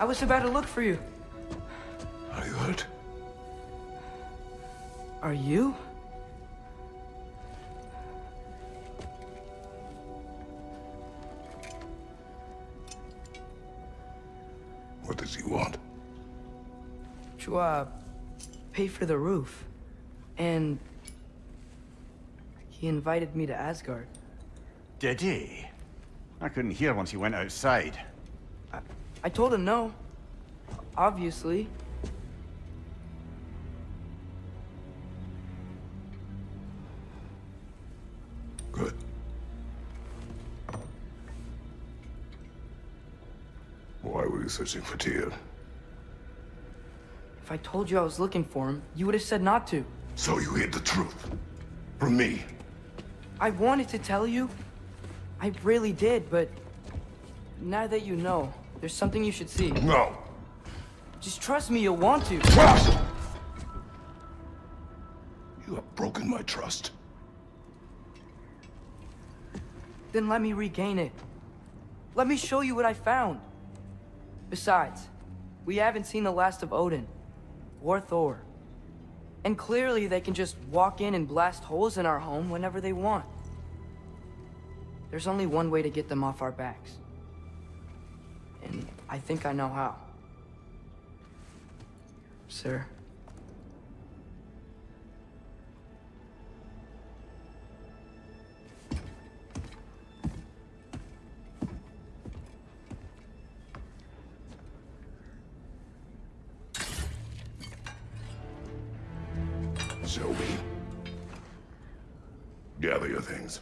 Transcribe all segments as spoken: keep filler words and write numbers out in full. I was about to look for you. Are you hurt? Are you? What does he want? To, uh, pay for the roof. And... he invited me to Asgard. Did he? I couldn't hear once he went outside. I, I told him no. Obviously. Good. Why were you searching for Tyr? If I told you I was looking for him, you would have said not to. So you hid the truth from me. I wanted to tell you. I really did, but now that you know, there's something you should see. No. Just trust me, you'll want to. Trust! You have broken my trust. Then let me regain it. Let me show you what I found. Besides, we haven't seen the last of Odin or Thor. And clearly they can just walk in and blast holes in our home whenever they want. There's only one way to get them off our backs. And I think I know how. Sir. Shall we? Gather your things.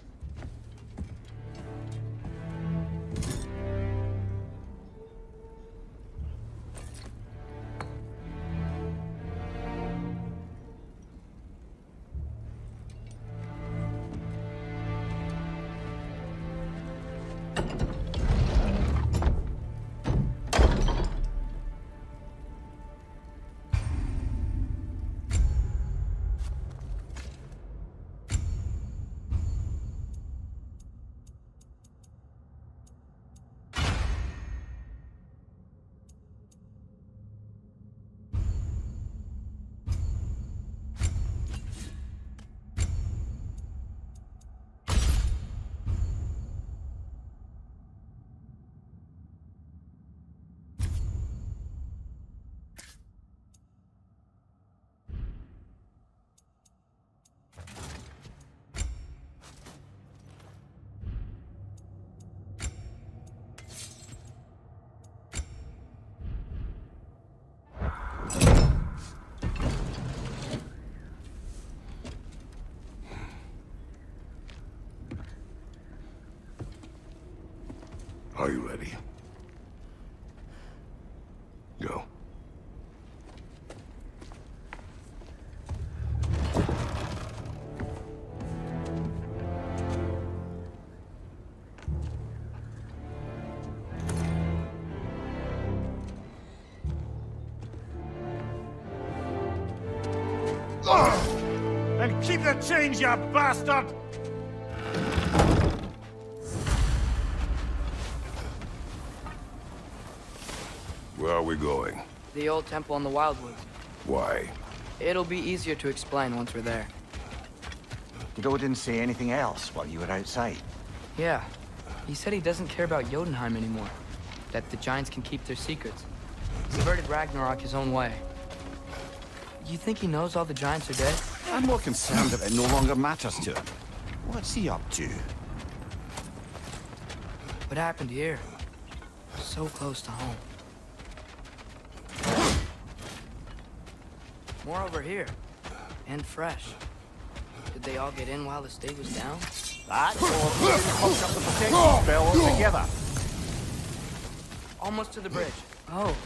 Are you ready? Go. And keep the change, you bastard! Going? The old temple in the Wildwoods. Why? It'll be easier to explain once we're there. Did Odin say anything else while you were outside? Yeah. He said he doesn't care about Jotunheim anymore. That the giants can keep their secrets. He averted Ragnarök his own way. You think he knows all the giants are dead? I'm more concerned that it no longer matters to him. What's he up to? What happened here? So close to home. More over here. And fresh. Did they all get in while the state was down? That or hooked up the protection spell altogether. Almost to the bridge. Oh,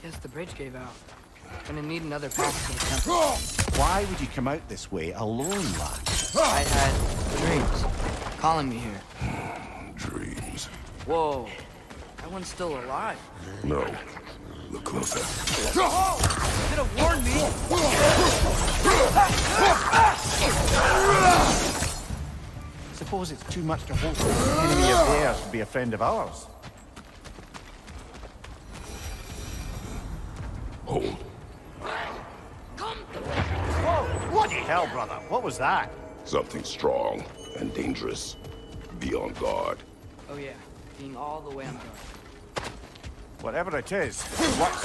guess the bridge gave out. Gonna need another pass to the temple. Why would you come out this way alone, lad? I had dreams. Calling me here. Dreams. Whoa. That one's still alive. No. Look closer. Oh, you could have warned me. Suppose it's too much to hope for an enemy of theirs to be a friend of ours. Hold. Come. Whoa, bloody hell, brother. What was that? Something strong and dangerous. Be on guard. Oh yeah, being all the way on guard. Whatever it is. What?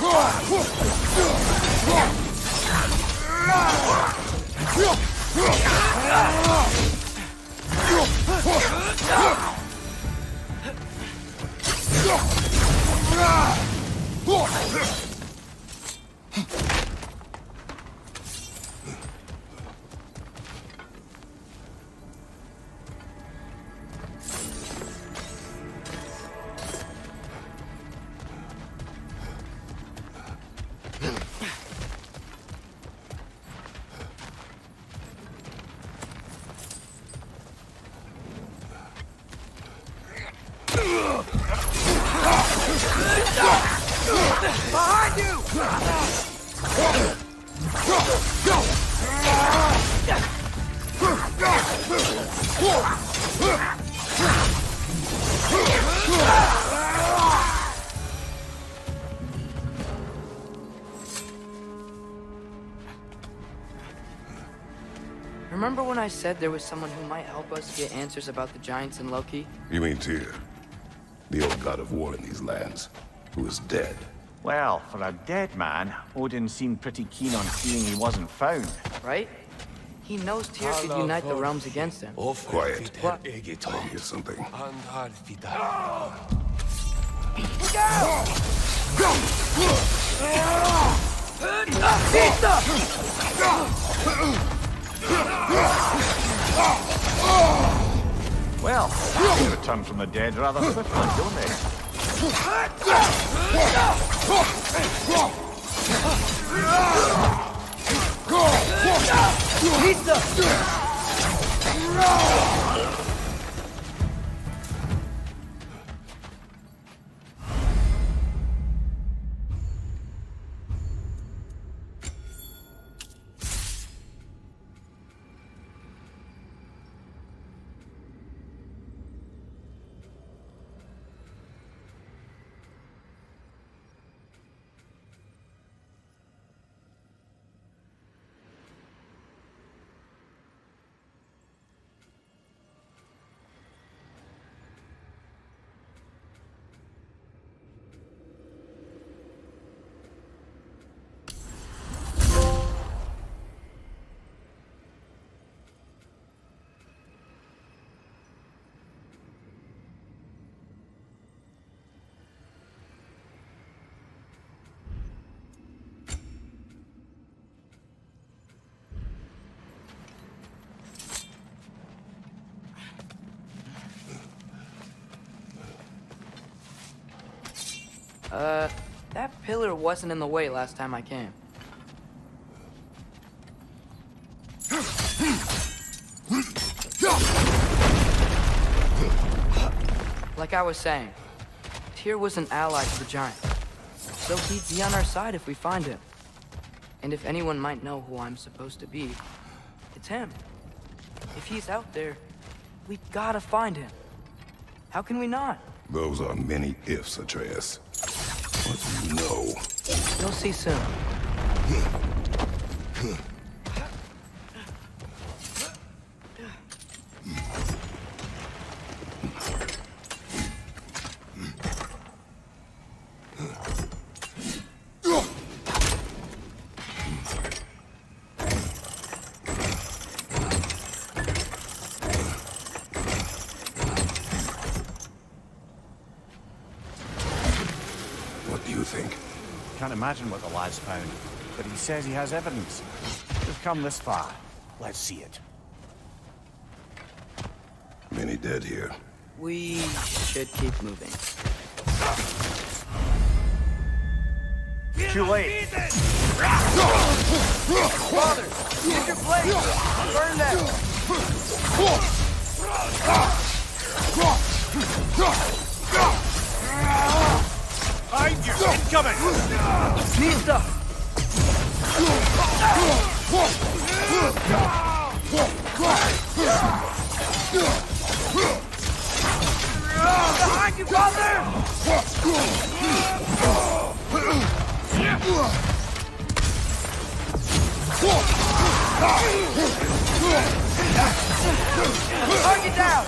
Remember when I said there was someone who might help us get answers about the giants and Loki? You mean Tyr, the old god of war in these lands, who is dead. Well, for a dead man, Odin seemed pretty keen on seeing he wasn't found. Right? He knows Tyr could unite the realms against him. Quiet. What? I hear something. Well, they return from the dead rather quickly, don't they? Uh, that pillar wasn't in the way last time I came. Like I was saying, Tyr was an ally to the giant, so he'd be on our side if we find him. And if anyone might know who I'm supposed to be, it's him. If he's out there, we gotta find him. How can we not? Those are many ifs, Atreus. What do you know? You'll see soon. Imagine what the lad's found, but he says he has evidence. We've come this far. Let's see it. Many dead here. We should keep moving. Too late. Father, use your blade. Burn them. Find you! Incoming! Nista! Behind you, brother! Target down!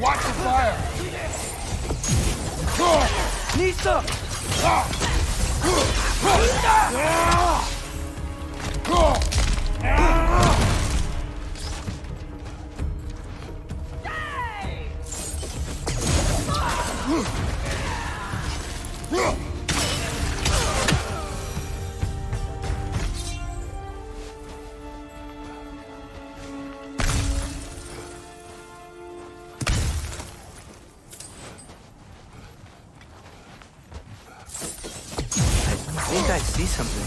Watch the fire! Nisa! Nisa! I think I see something.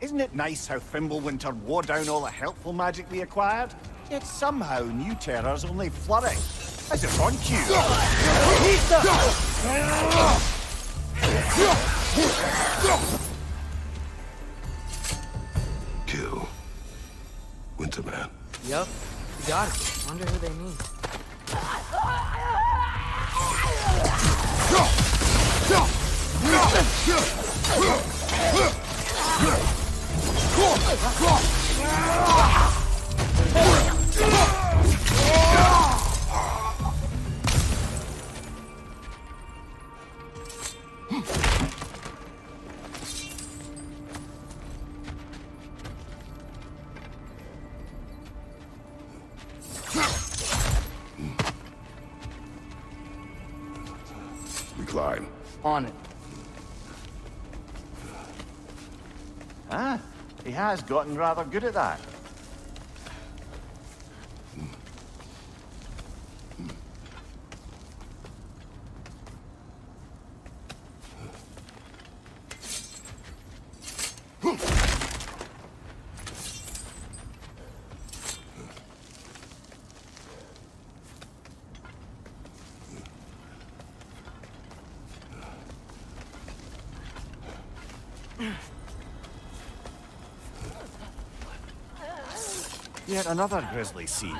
Isn't it nice how Fimbulwinter wore down all the helpful magic we acquired? Yet somehow new terrors only flourish. As if on cue. Kill Winterman. Yup. Got it. Wonder who they mean. We climb. On it. Ah, he has gotten rather good at that. Yet another grisly scene.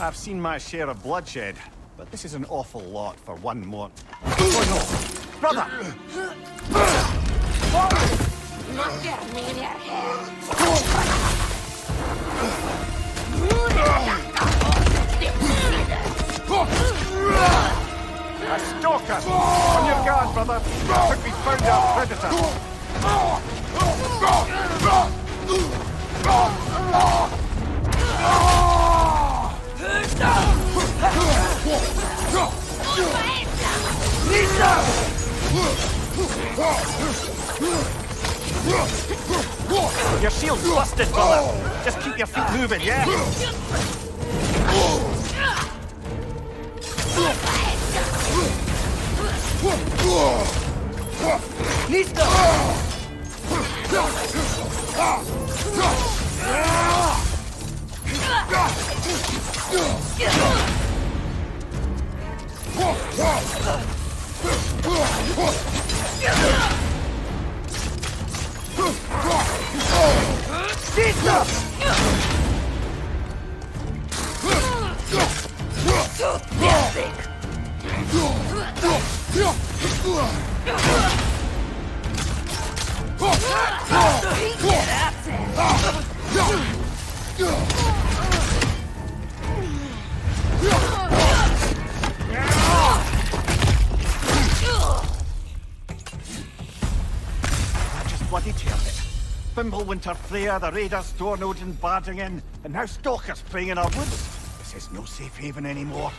I've seen my share of bloodshed. But this is an awful lot for one more. Oh no! Brother! Look at me in your head! A stalker! On your guard, brother! You could be found out predator! Your shield's busted, brother! Just keep your feet moving, yeah? Nista! Get Fimbulwinter, Freya, the raiders, Thor and Odin barging in, and now stalkers preying in our woods. This is no safe haven anymore.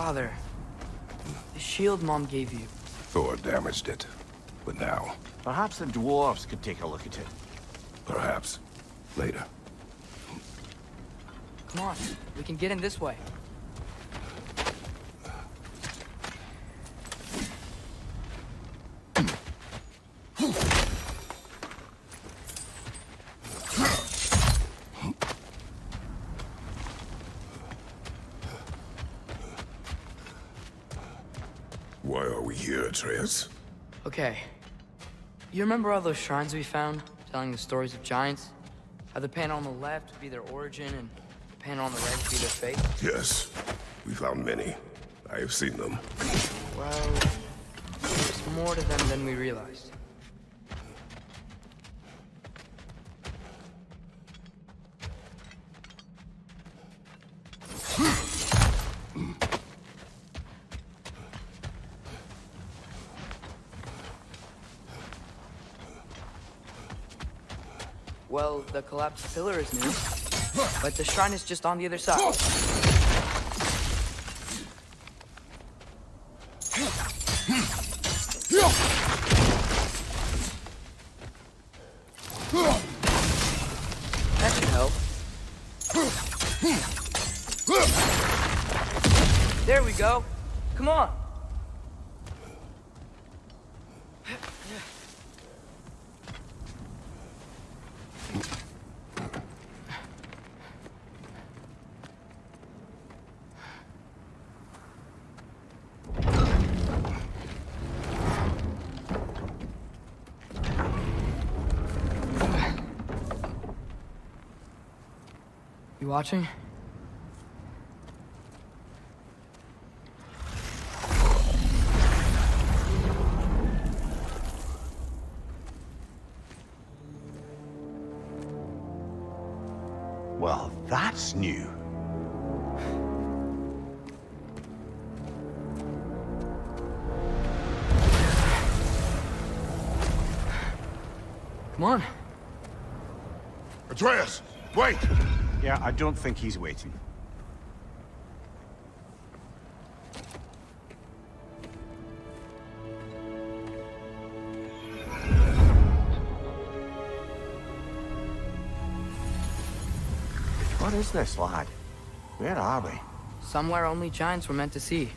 Father, the shield Mom gave you. Thor damaged it, but now... Perhaps the dwarves could take a look at it. Perhaps. Later. Come on, we can get in this way. Why are we here, Atreus? Okay. You remember all those shrines we found, telling the stories of giants? How the panel on the left would be their origin, and the panel on the right would be their fate? Yes. We found many. I have seen them. Well, there's more to them than we realized. Well, the collapsed pillar is new, but the shrine is just on the other side. That should help. There we go. Come on. Watching? Well, that's new. Come on. Atreus, wait! Yeah, I don't think he's waiting. What is this, lad? Where are we? Somewhere only giants were meant to see.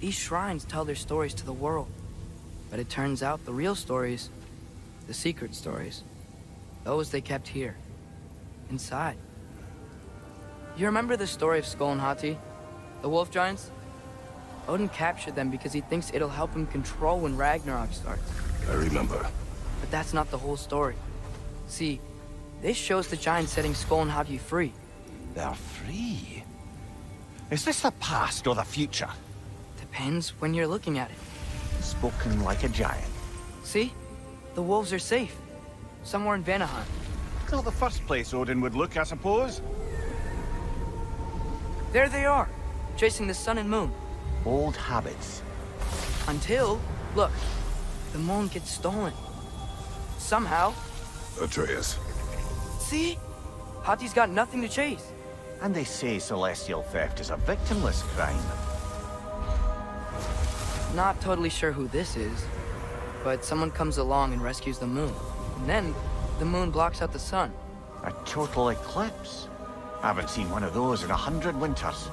These shrines tell their stories to the world. But it turns out the real stories, the secret stories, those they kept here, inside. You remember the story of Skoll and Hati? The wolf giants? Odin captured them because he thinks it'll help him control when Ragnarök starts. I remember. But that's not the whole story. See, this shows the giants setting Skoll and Hati free. They're free? Is this the past or the future? Depends when you're looking at it. Spoken like a giant. See? The wolves are safe. Somewhere in Vanaheim. It's not the first place Odin would look, I suppose. There they are, chasing the sun and moon. Old habits. Until, look, the moon gets stolen. Somehow. Atreus. See? Hati's got nothing to chase. And they say celestial theft is a victimless crime. Not totally sure who this is, but someone comes along and rescues the moon. And then, the moon blocks out the sun. A total eclipse. I haven't seen one of those in a hundred winters.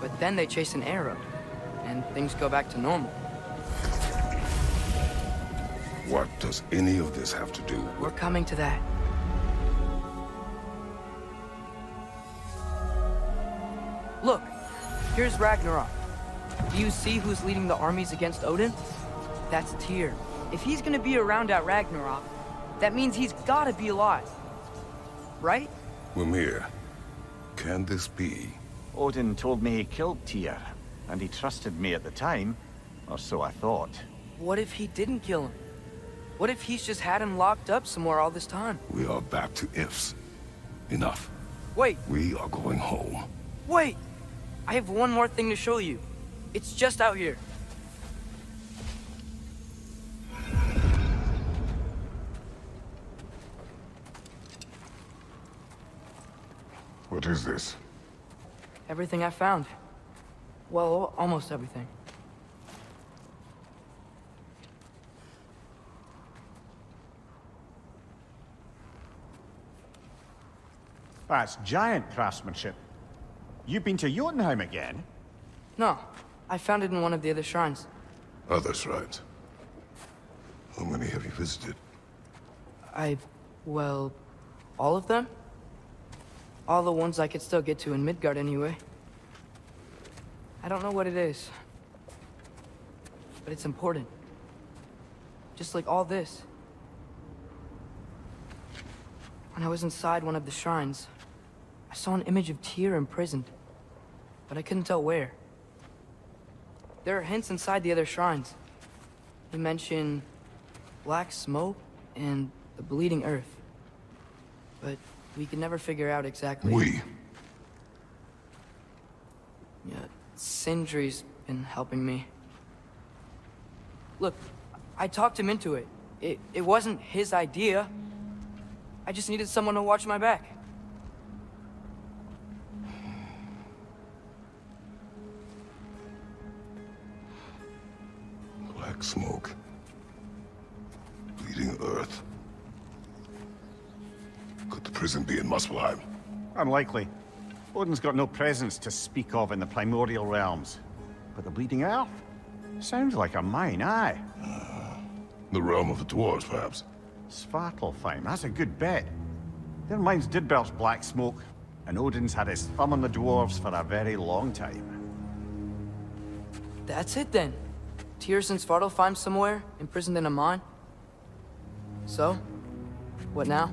But then they chase an arrow, and things go back to normal. What does any of this have to do with... We're coming to that. Look, here's Ragnarök. Do you see who's leading the armies against Odin? That's Tyr. If he's gonna be around at Ragnarök, that means he's gotta be alive. Right? Wimir. Can this be? Odin told me he killed Tyr, and he trusted me at the time, or so I thought. What if he didn't kill him? What if he's just had him locked up somewhere all this time? We are back to ifs. Enough. Wait. We are going home. Wait! I have one more thing to show you. It's just out here. What is this? Everything I found. Well, almost everything. That's giant craftsmanship. You've been to Jotunheim again? No. I found it in one of the other shrines. Other shrines? How many have you visited? I... well... all of them? All the ones I could still get to in Midgard anyway. I don't know what it is. But it's important. Just like all this. When I was inside one of the shrines, I saw an image of Tyr imprisoned, but I couldn't tell where. There are hints inside the other shrines. He mentioned black smoke and the bleeding earth, but we can never figure out exactly. We. Yeah, Sindri's been helping me. Look, I talked him into it. It it wasn't his idea. I just needed someone to watch my back. Black smoke. Bleeding earth. Could the prison be in Muspelheim? Unlikely. Odin's got no presence to speak of in the primordial realms. But the bleeding earth? Sounds like a mine, aye. Uh, the realm of the dwarves, perhaps. Svartalfheim, that's a good bet. Their mines did belch black smoke, and Odin's had his thumb on the dwarves for a very long time. That's it then. Tyr's in Svartalfheim somewhere, imprisoned in a mine. So, what now?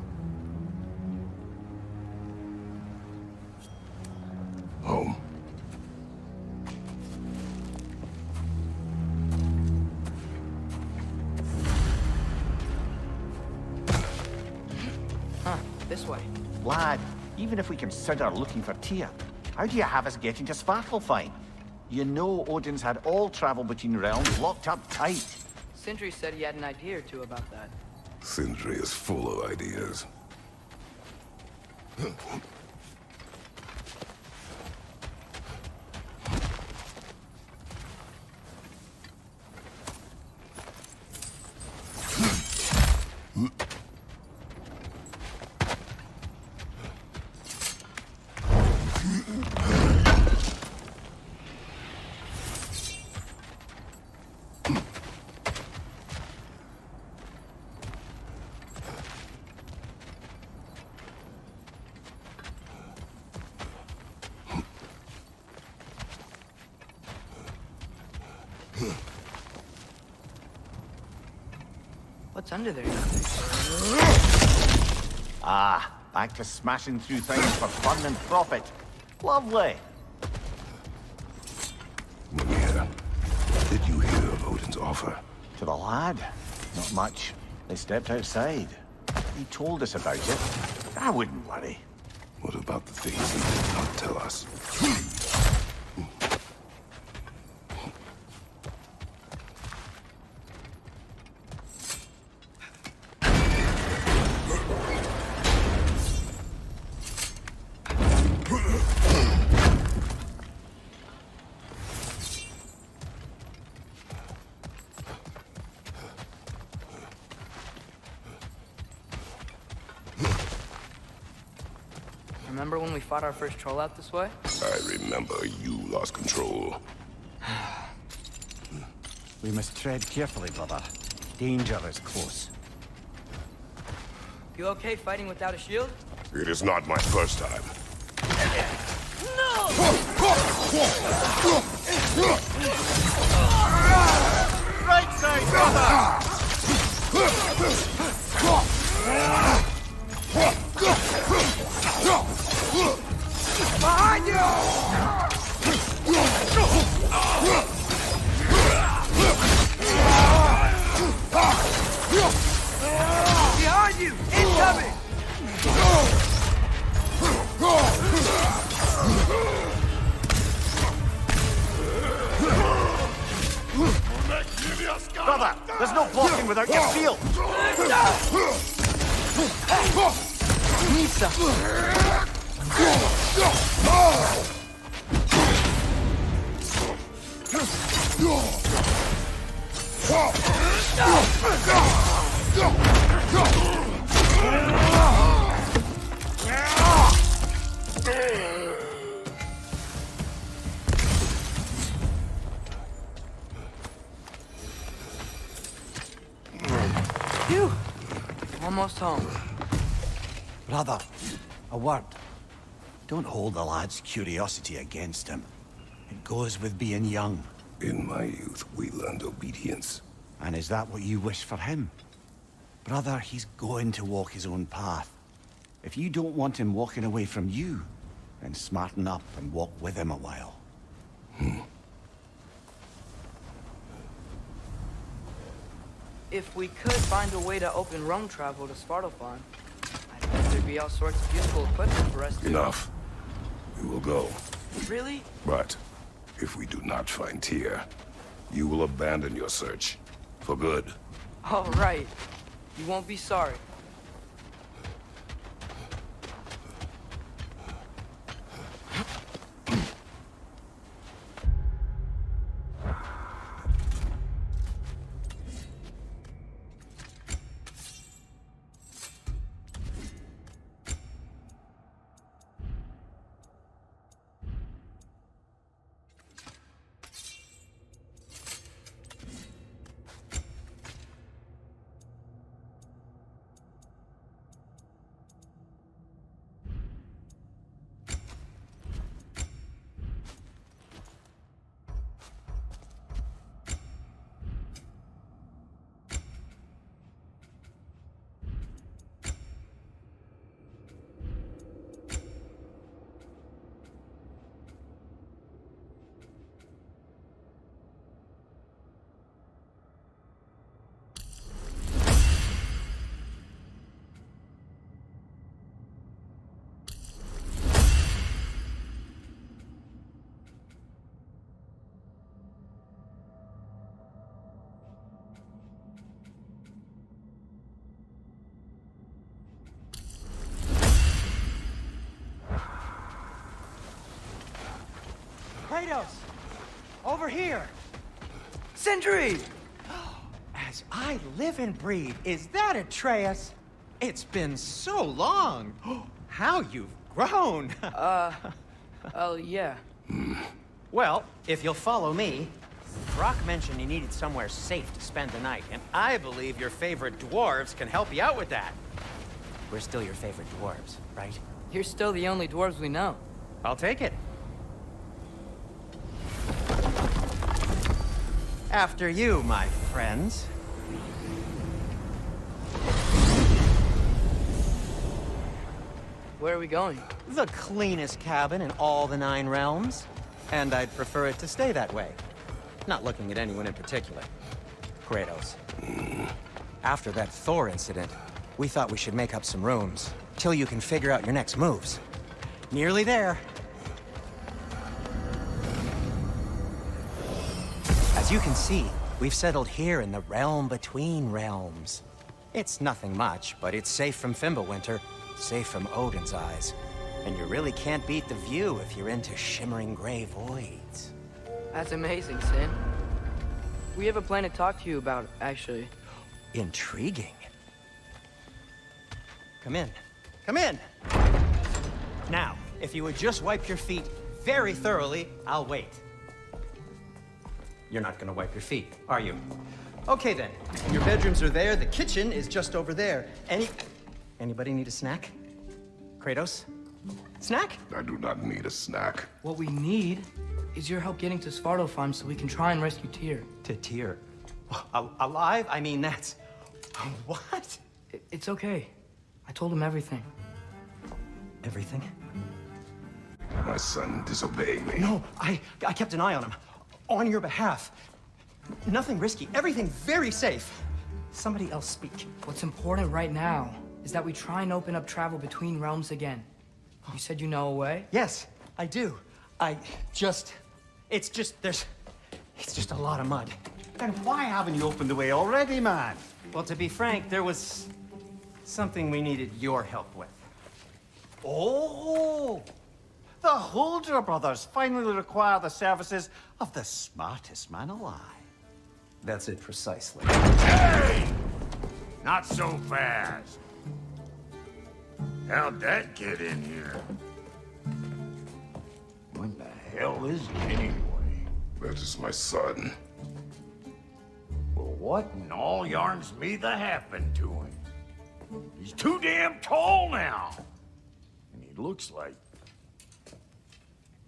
Home. This way. Lad, even if we consider looking for Tyr, how do you have us getting to Svartalfheim? You know Odin's had all travel between realms locked up tight. Sindri said he had an idea or two about that. Sindri is full of ideas. What's under there? Ah, back to smashing through things for fun and profit. Lovely. Mimir, did you hear of Odin's offer? To the lad? Not much. They stepped outside. He told us about it. I wouldn't worry. What about the things he did not tell us? Remember when we fought our first troll out this way? I remember you lost control. We must tread carefully, brother. Danger is close. You okay fighting without a shield? It is not my first time. No! Right side, brother! Behind you! Behind you! Incoming! Brother, there's no blocking without your shield! Nisa! Go! Go! Oh! Phew! Almost home. Brother, a word. Don't hold the lad's curiosity against him. It goes with being young. In my youth, we learned obedience. And is that what you wish for him? Brother, he's going to walk his own path. If you don't want him walking away from you, then smarten up and walk with him a while. Hmm. If we could find a way to open roam travel to Svartalfheim, I guess there'd be all sorts of useful equipment for us to... Enough. We will go. Really? But if we do not find Tyr, you will abandon your search. For good. All right. You won't be sorry. Kratos! Over here! Sindri! As I live and breathe, is that Atreus? It's been so long! How you've grown! uh, oh yeah. Well, if you'll follow me, Brock mentioned you needed somewhere safe to spend the night, and I believe your favorite dwarves can help you out with that. We're still your favorite dwarves, right? You're still the only dwarves we know. I'll take it. After you, my friends. Where are we going? The cleanest cabin in all the Nine Realms. And I'd prefer it to stay that way. Not looking at anyone in particular. Kratos. After that Thor incident, we thought we should make up some rooms. Till you can figure out your next moves. Nearly there. As you can see, we've settled here in the realm between realms. It's nothing much, but it's safe from Fimbulwinter, safe from Odin's eyes. And you really can't beat the view if you're into shimmering gray voids. That's amazing, Sin. We have a plan to talk to you about, actually. Intriguing. Come in. Come in! Now, if you would just wipe your feet very thoroughly, I'll wait. You're not gonna wipe your feet, are you? Okay then, your bedrooms are there, the kitchen is just over there. Any... Anybody need a snack? Kratos? Snack? I do not need a snack. What we need is your help getting to Svartalfheim so we can try and rescue Tyr. To Tyr? Alive? I mean, that's... What? It's okay. I told him everything. Everything? My son disobeyed me. No, I, I kept an eye on him. On your behalf. Nothing risky, everything very safe. Somebody else speak. What's important right now is that we try and open up travel between realms again. You said you know a way? Yes, I do. I just... It's just... There's... It's just a lot of mud. Then why haven't you opened the way already, man? Well, to be frank, there was... something we needed your help with. Oh! The Holder brothers finally require the services of the smartest man alive. That's it precisely. Hey! Not so fast. How'd that get in here? What the hell is it anyway? That is my son. Well, what in all yarns me that happened to him? He's too damn tall now. And he looks like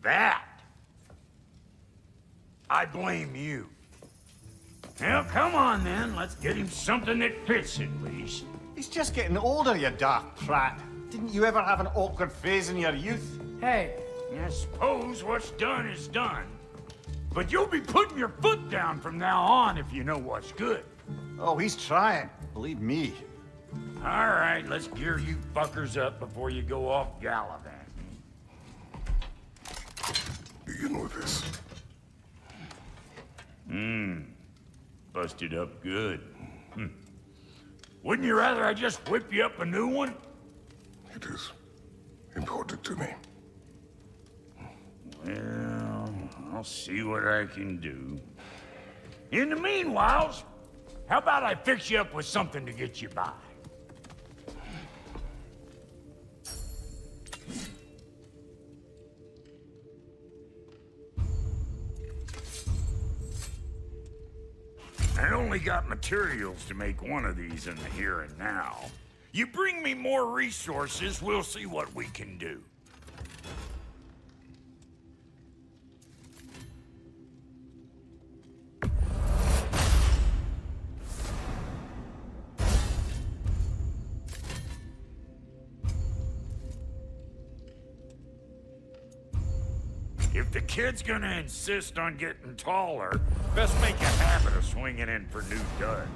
that. I blame you. Well, come on then. Let's get him something that fits at least. He's just getting older, you dark prat. Didn't you ever have an awkward phase in your youth? Hey. I suppose what's done is done. But you'll be putting your foot down from now on if you know what's good. Oh, he's trying. Believe me. All right, let's gear you fuckers up before you go off gallivanting. Do you know this? Hmm. Busted up good. Hmm. Wouldn't you rather I just whip you up a new one? It is important to me. Well, I'll see what I can do. In the meanwhile, how about I fix you up with something to get you by? I only got materials to make one of these in the here and now. You bring me more resources, we'll see what we can do. If the kid's gonna insist on getting taller, best make a habit of swinging in for new duds.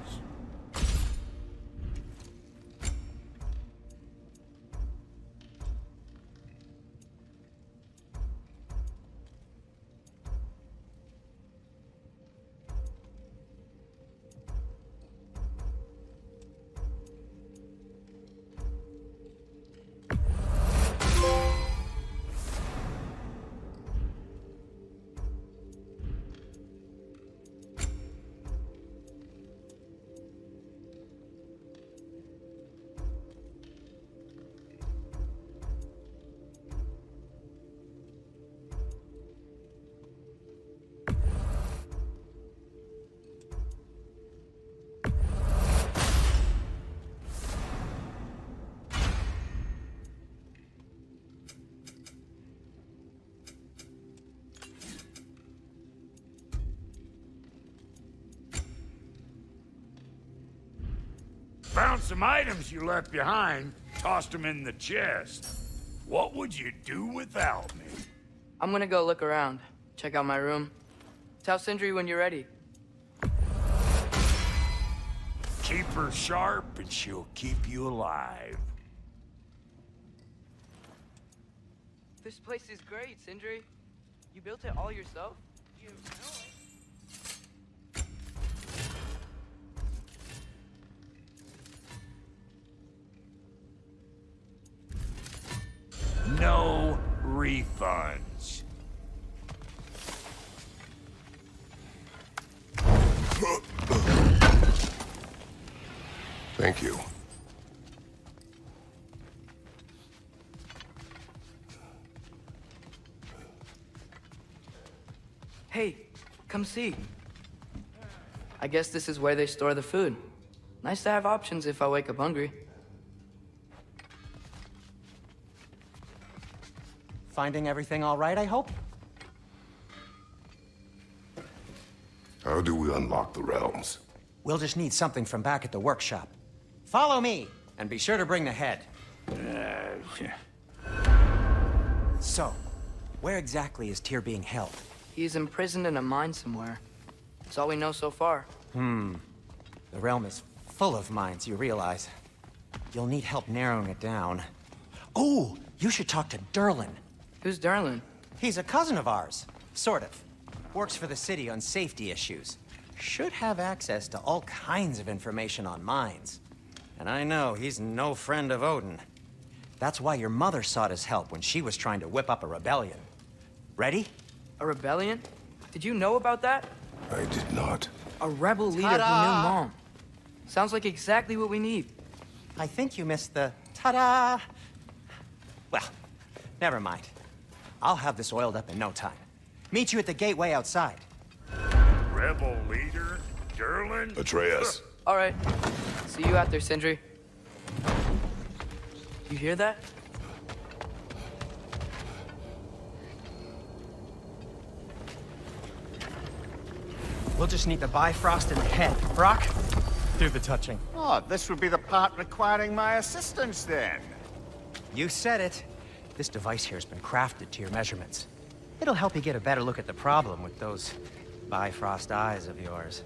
Found some items you left behind, tossed them in the chest. What would you do without me? I'm gonna go look around, check out my room. Tell Sindri when you're ready. Keep her sharp and she'll keep you alive. This place is great, Sindri. You built it all yourself? You know it. No refunds. Thank you. Hey, come see. I guess this is where they store the food. Nice to have options if I wake up hungry. Finding everything all right, I hope? How do we unlock the realms? We'll just need something from back at the workshop. Follow me, and be sure to bring the head. Uh, yeah. So, where exactly is Tyr being held? He's imprisoned in a mine somewhere. That's all we know so far. Hmm. The realm is full of mines, you realize. You'll need help narrowing it down. Oh, you should talk to Durlin. Who's Durlin? He's a cousin of ours. Sort of. Works for the city on safety issues. Should have access to all kinds of information on mines. And I know he's no friend of Odin. That's why your mother sought his help when she was trying to whip up a rebellion. Ready? A rebellion? Did you know about that? I did not. A rebel leader who knew mom. Sounds like exactly what we need. I think you missed the ta-da. Well, never mind. I'll have this oiled up in no time. Meet you at the gateway outside. Rebel leader, Durlin? Atreus. All right. See you out there, Sindri. You hear that? We'll just need the Bifrost in the head. Brock, do the touching. Oh, this would be the part requiring my assistance, then. You said it. This device here has been crafted to your measurements. It'll help you get a better look at the problem with those Bifrost eyes of yours.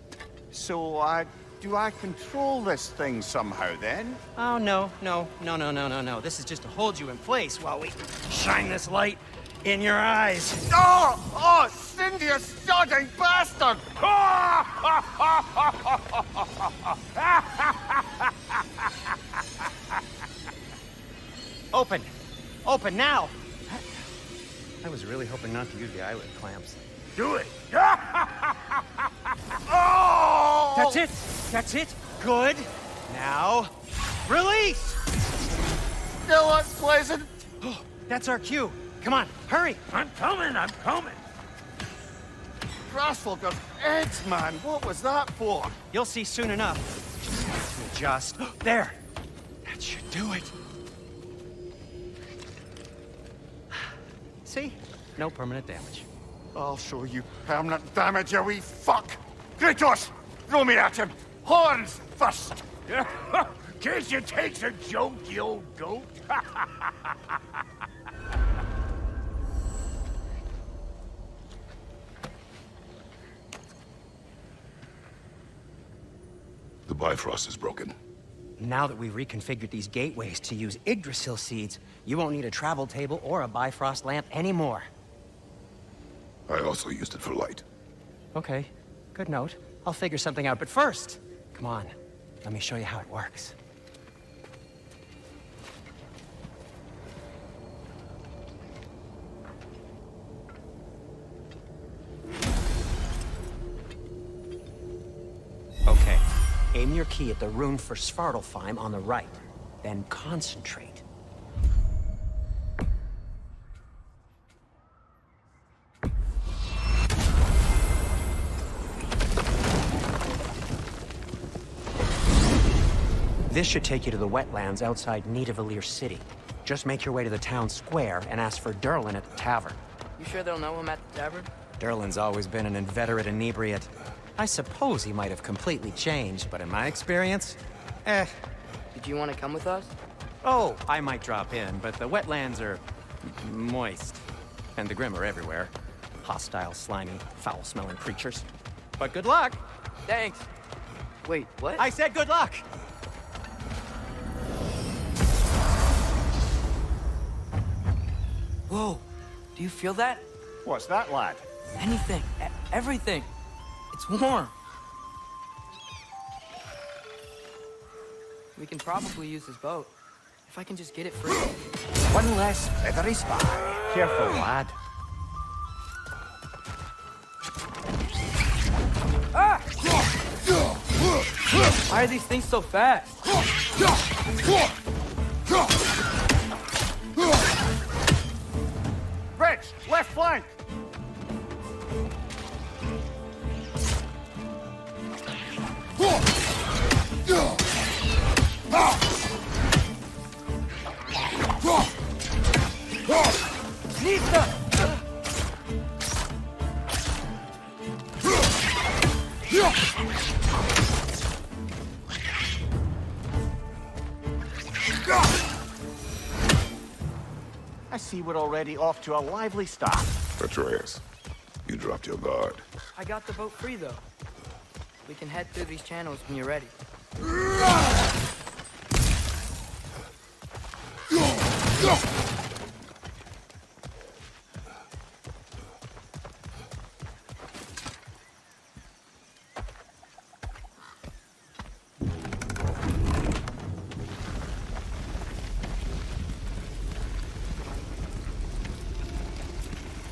So, I... Uh, do I control this thing somehow, then? Oh, no, no, no, no, no, no, no. This is just to hold you in place while we shine this light in your eyes. Oh! Oh, Cindy, you sodding bastard! Open! Open now! I was really hoping not to use the eyelid clamps. Do it! Oh! That's it! That's it! Good! Now, release! Still unpleasant! That's our cue! Come on, hurry! I'm coming, I'm coming! Russell got eggs, man! What was that for? You'll see soon enough. Just... there! That should do it! See? No permanent damage. I'll show you permanent damage, you wee fuck! Kratos! Throw me at him! Horns first! Can't you take the joke, you old goat? The Bifrost is broken. Now that we've reconfigured these gateways to use Yggdrasil seeds, you won't need a travel table or a Bifrost lamp anymore. I also used it for light. Okay. Good note. I'll figure something out, but first... come on. Let me show you how it works. Okay. Aim your key at the rune for Svartalfheim on the right. Then concentrate. This should take you to the wetlands outside Nidavellir City. Just make your way to the town square and ask for Durlin at the tavern. You sure they'll know him at the tavern? Durlin's always been an inveterate inebriate. I suppose he might have completely changed, but in my experience, eh. Did you want to come with us? Oh, I might drop in, but the wetlands are moist. And the Grim are everywhere. Hostile, slimy, foul-smelling creatures. But good luck! Thanks. Wait, what? I said good luck! Whoa! Do you feel that? What's that, lad? Anything. E everything. It's warm. We can probably use this boat. If I can just get it free. One less feathery spy. Careful, lad. Ah! Why are these things so fast? Left flank! I see we're already off to a lively start. Atreus, you dropped your guard. I got the boat free, though. We can head through these channels when you're ready.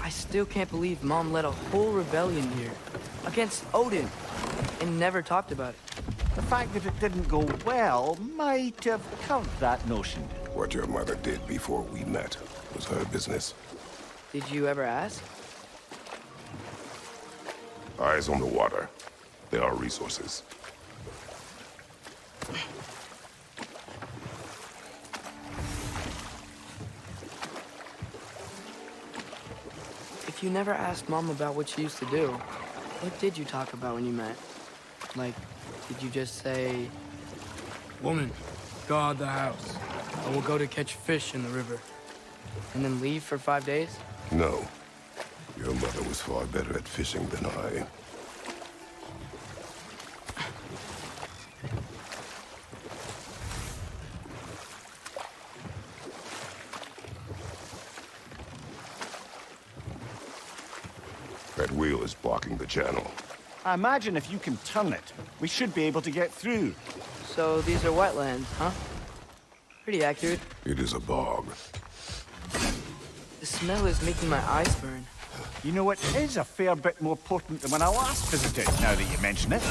I still can't believe Mom led a whole rebellion here against Odin. and never talked about it. The fact that it didn't go well might have covered that notion. What your mother did before we met was her business. Did you ever ask? Eyes on the water. There are resources. If you never asked Mom about what she used to do, what did you talk about when you met? Like, did you just say... Woman, guard the house. I will go to catch fish in the river. And then leave for five days? No. Your mother was far better at fishing than I. That wheel is blocking the channel. I imagine if you can turn it, we should be able to get through. So these are wetlands, huh? Pretty accurate. It is a bog. The smell is making my eyes burn. You know, it is a fair bit more potent than when I last visited, now that you mention it.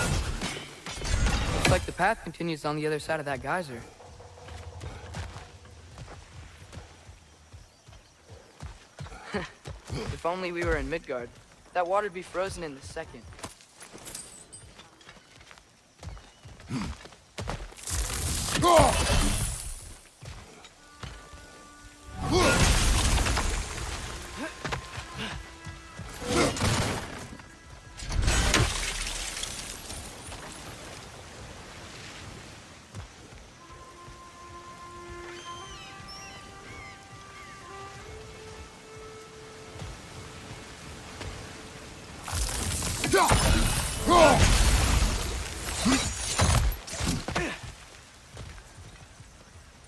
Looks like the path continues on the other side of that geyser. If only we were in Midgard. That water'd be frozen in a second.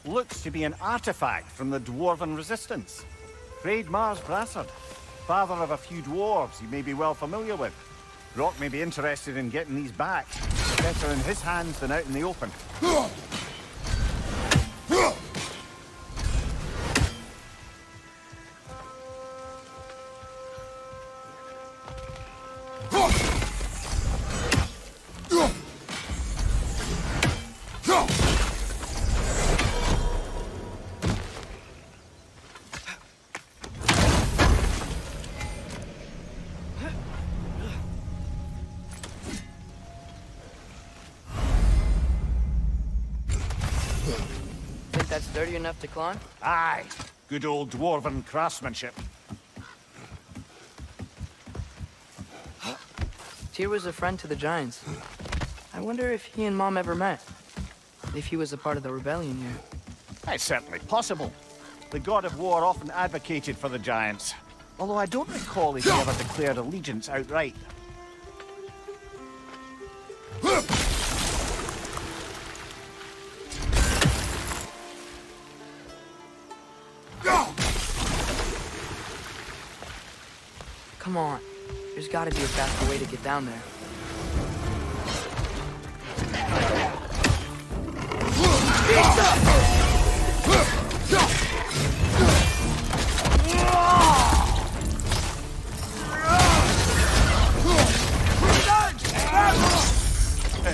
Looks to be an artifact from the Dwarven Resistance. Freydmar's Brassard, father of a few dwarves you may be well familiar with. Brock may be interested in getting these back. Better in his hands than out in the open. Sturdy enough to climb? Aye. Good old dwarven craftsmanship. Tyr was a friend to the giants. I wonder if he and Mom ever met. If he was a part of the rebellion here. That's certainly possible. The god of war often advocated for the giants. Although I don't recall if he ever declared allegiance outright. Come on. There's gotta be a faster way to get down there.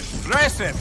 Impressive!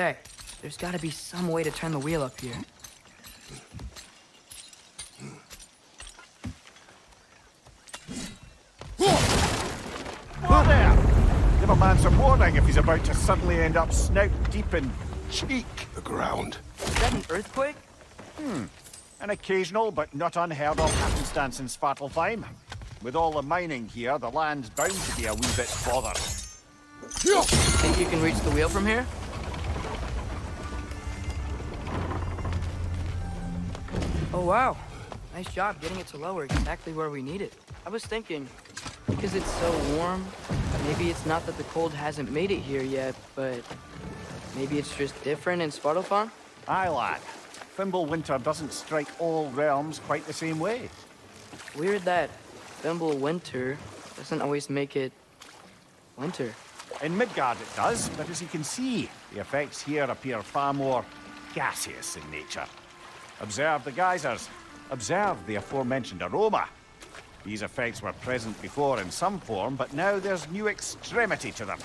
Okay, there's got to be some way to turn the wheel up here. Whoa there! Never mind supporting if he's about to suddenly end up snout deep in cheek. The ground. Is that an earthquake? Hmm. An occasional but not unheard of happenstance in Svartalfheim. With all the mining here, the land's bound to be a wee bit bothered. Think you can reach the wheel from here? Oh wow, nice job getting it to lower exactly where we need it. I was thinking, because it's so warm, maybe it's not that the cold hasn't made it here yet, but maybe it's just different in Svartalfheim? Aye lad, Fimbulwinter doesn't strike all realms quite the same way. Weird that Fimbulwinter doesn't always make it winter. In Midgard it does, but as you can see, the effects here appear far more gaseous in nature. Observe the geysers. Observe the aforementioned aroma. These effects were present before in some form, but now there's new extremity to them.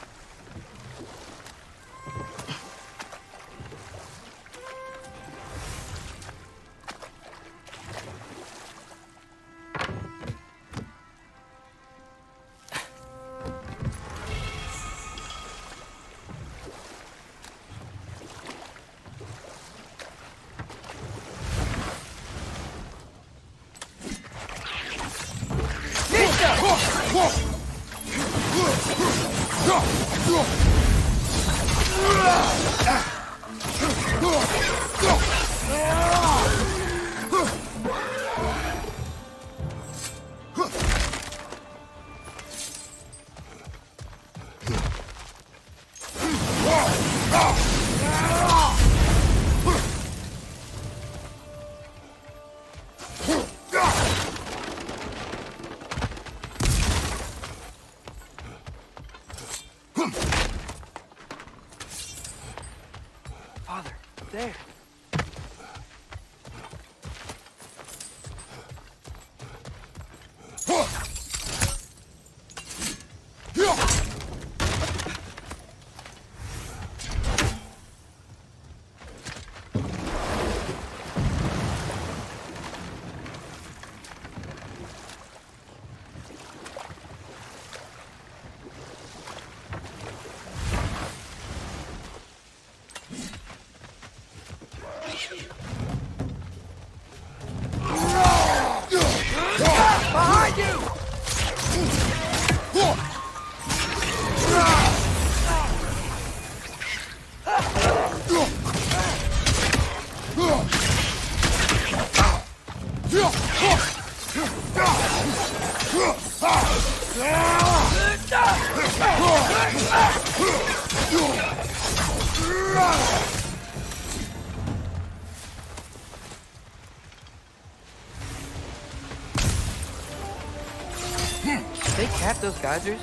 Those geysers?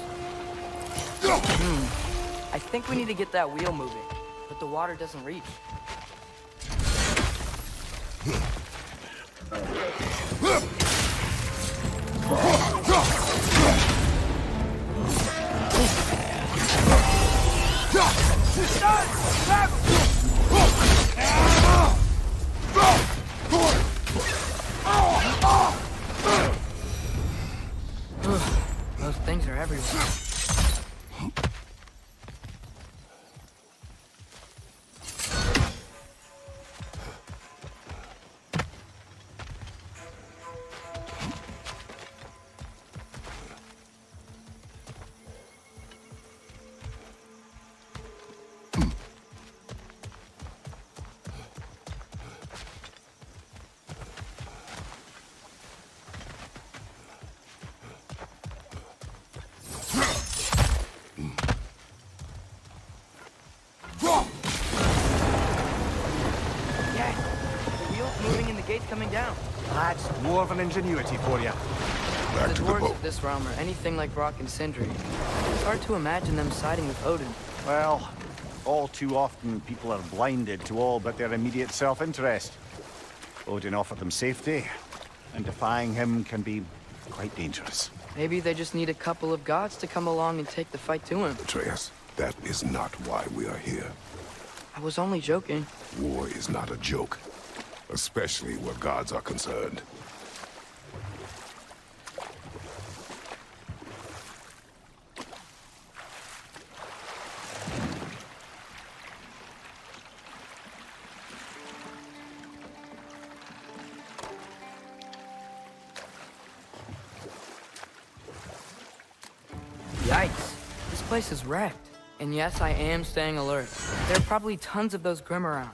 Hmm. I think we need to get that wheel moving, but the water doesn't reach. Coming down. That's dwarven ingenuity for you. Back the to the boat. This realm are anything like Brock and Sindri. It's hard to imagine them siding with Odin. Well, all too often people are blinded to all but their immediate self-interest. Odin offered them safety, and defying him can be quite dangerous. Maybe they just need a couple of gods to come along and take the fight to him. Atreus, that is not why we are here. I was only joking. War is not a joke, especially where gods are concerned. Yikes, this place is wrecked. And yes, I am staying alert. There are probably tons of those Grimm around.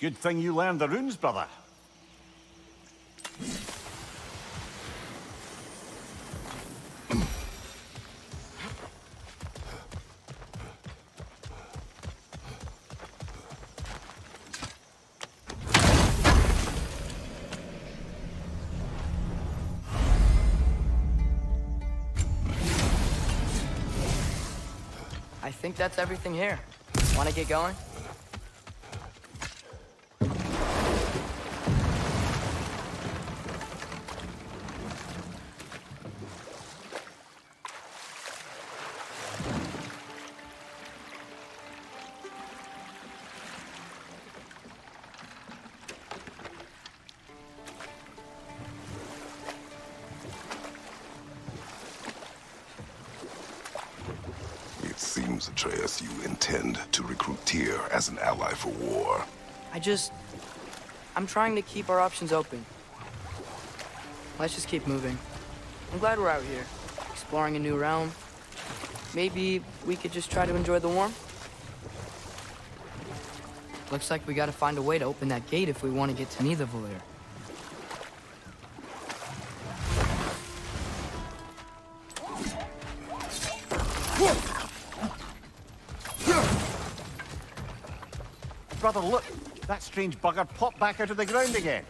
Good thing you learned the runes, brother. I think that's everything here. Want to get going? Atreus, you intend to recruit Tyr as an ally for war. I just... I'm trying to keep our options open. Let's just keep moving. I'm glad we're out here, exploring a new realm. Maybe we could just try to enjoy the warmth? Looks like we gotta find a way to open that gate if we want to get to Nidavellir. Brother, look! That strange bugger popped back out of the ground again.